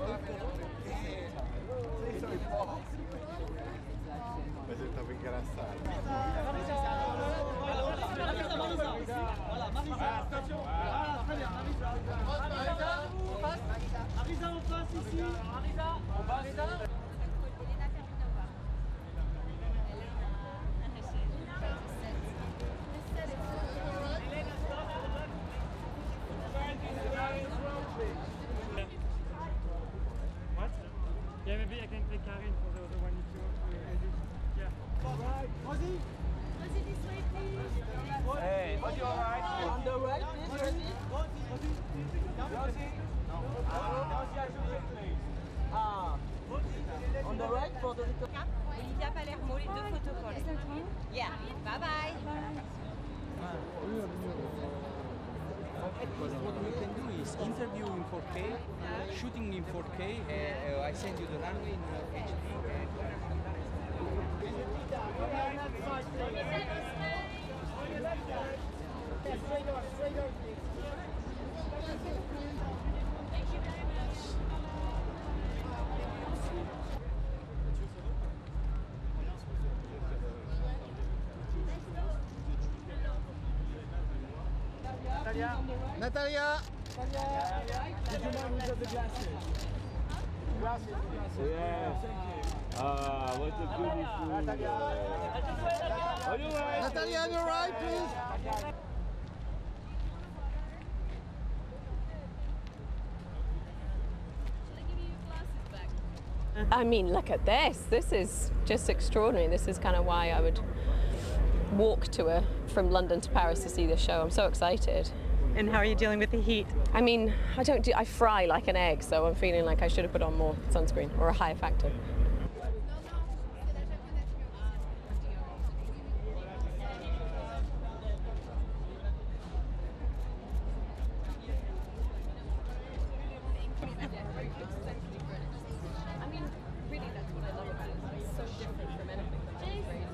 Sei só hipócrita. Mas ele tava engraçado. Marisa en face ici. Marisa. Yeah, maybe I can play Karin for the one you do. Yeah. Alright, Rosie! Rosie, this way, please! Hey, Rosie, alright? On the right, please, Rosie! Rosie! Rosie, I should play. Ah! On the right for the... Olivia Palermo, les deux protocoles. Yeah, bye-bye! What we can do is interview in 4K, shooting in 4K, I send you the runway in Natalia! Did you know who got the glasses? Glasses? Yeah. What a beautiful... Natalia! Are you right? Natalia, on your right, please! I mean, look at this. This is just extraordinary. This is kind of why I would walk to her from London to Paris to see this show. I'm so excited. And how are you dealing with the heat? I mean, I fry like an egg, so I'm feeling like I should have put on more sunscreen or a higher factor. I mean, really, that's what I love about it. It's so different from anything that I've created.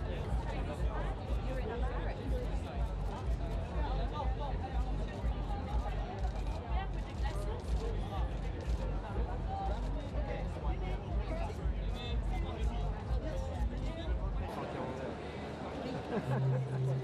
Ha, ha, ha.